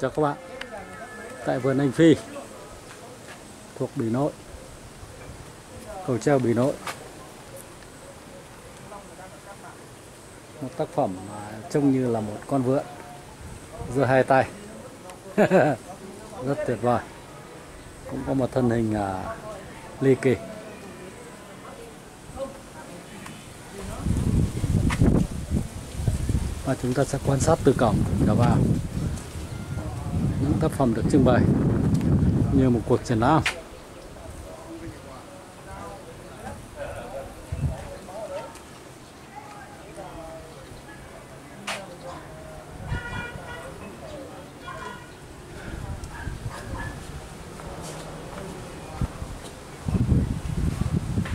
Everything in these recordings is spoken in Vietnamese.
Chào các bạn, tại vườn Anh Phi thuộc Bỉ Nội, Cầu Treo Bỉ Nội, một tác phẩm trông như là một con vượn giơ hai tay rất tuyệt vời, cũng có một thân hình ly kỳ. Và chúng ta sẽ quan sát từ cổng cả vào những tác phẩm được trưng bày như một cuộc triển lãm.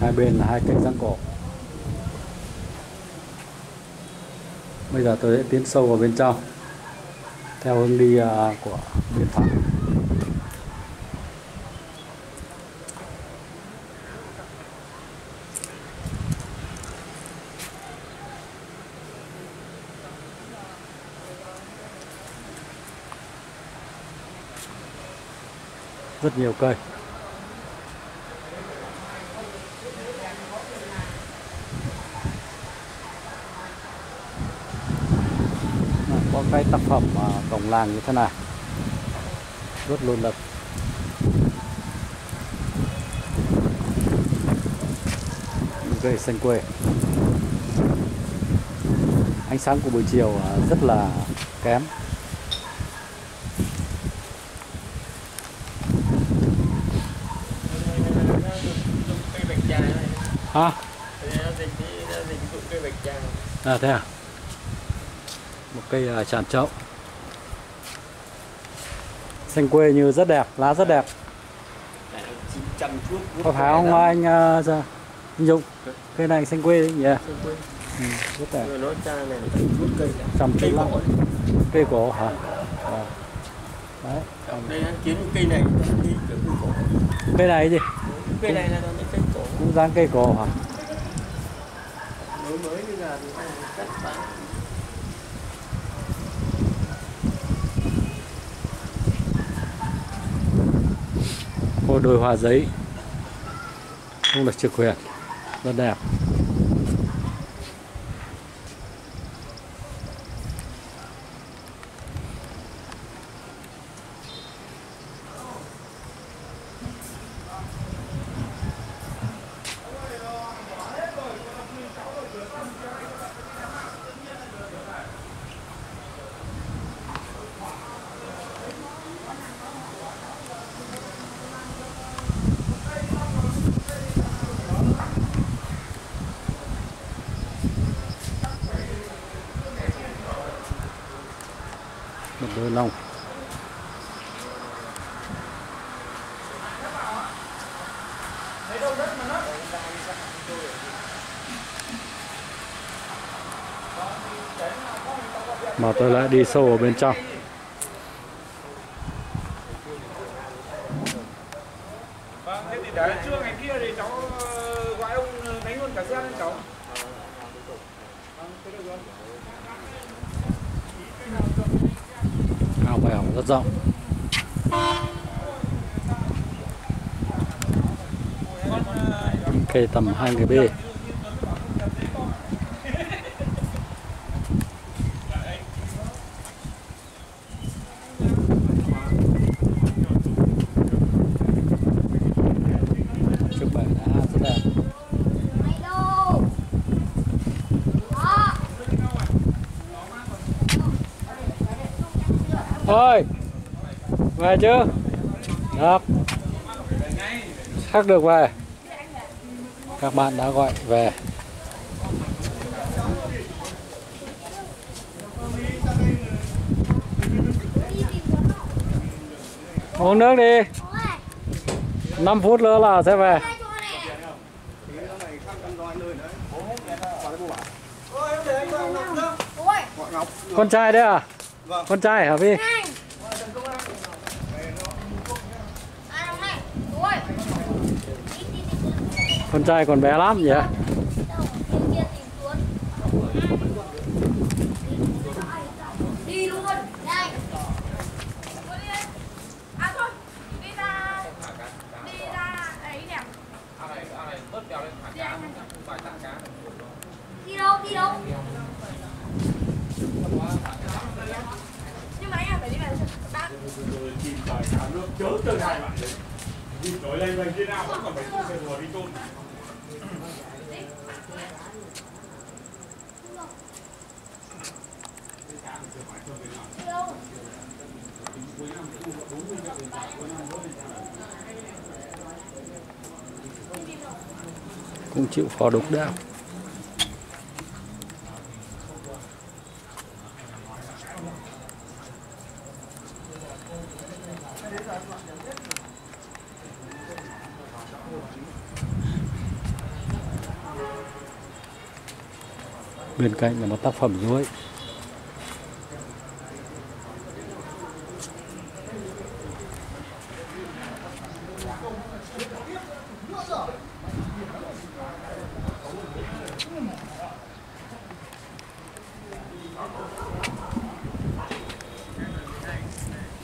Hai bên là hai cánh răng cổ. Bây giờ tôi sẽ tiến sâu vào bên trong theo hướng đi của bên phải. Rất nhiều cây. Cái tác phẩm cổng làng như thế này rất luôn lực. Cây xanh quê, ánh sáng của buổi chiều rất là kém. Hả? À thế à? Một cây tràn trậu xanh quê như rất đẹp, lá rất đẹp. Có phải không anh Dũng? Cây này xanh quê đấy nhỉ? Yeah. Ừ, rất đẹp. Cây cổ. Cây cổ hả? À. Đấy. Đây kiếm cây này. Cây này gì? Cây này là cây cổ. Cũng dáng cây cổ hả? Mới như là cắt phá. Cô đôi hoa giấy không được trực quyền rất đẹp. Một đôi lông. Mà tôi lại đi sâu ở bên trong. Thế thì để trưa ngày kia thì cháu gọi ông đánh luôn cả xe lên cháu. Ao bèo rất rộng. Cây tầm 2 người B. Chụp ảnh đã rất đẹp. Thôi về chứ được khắc được về. Các bạn đã gọi về. Uống nước đi, 5 phút nữa là sẽ về. Con trai đấy à? Con trai hả Phi? Con trai còn bé lắm nhỉ? xả nước chớ từ này bạn đi tối lên mình thế nào vẫn còn phải tung xe rùa đi tôm. Không chịu khó đục đẽo. Bên cạnh là một tác phẩm ruối.